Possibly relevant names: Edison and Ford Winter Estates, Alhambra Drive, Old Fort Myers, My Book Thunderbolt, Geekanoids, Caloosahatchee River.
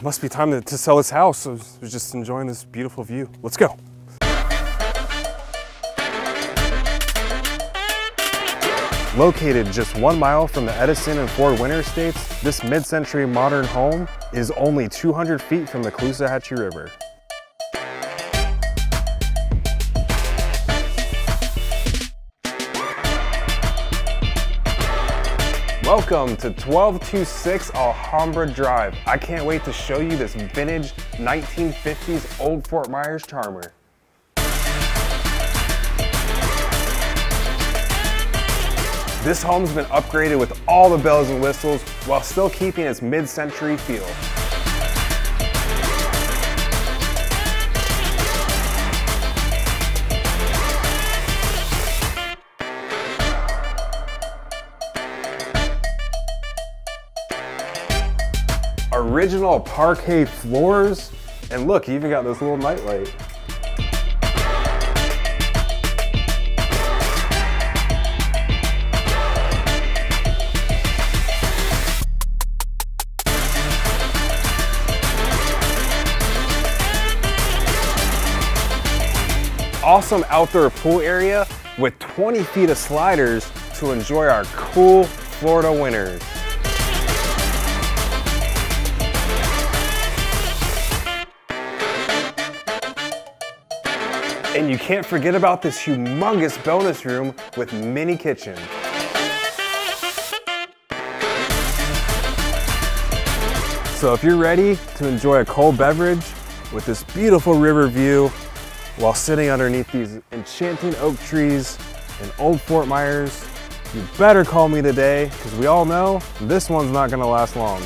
It must be time to sell this house. I was just enjoying this beautiful view. Let's go. Located just 1 mile from the Edison and Ford Winter Estates, this mid-century modern home is only 200 feet from the Caloosahatchee River. Welcome to 1226 Alhambra Drive. I can't wait to show you this vintage 1950s Old Fort Myers charmer. This home's been upgraded with all the bells and whistles while still keeping its mid-century feel. Original parquet floors, and look, you even got this little nightlight. Awesome outdoor pool area with 20 feet of sliders to enjoy our cool Florida winters. And you can't forget about this humongous bonus room with mini kitchen. So if you're ready to enjoy a cold beverage with this beautiful river view while sitting underneath these enchanting oak trees in Old Fort Myers, you better call me today, because we all know this one's not gonna last long.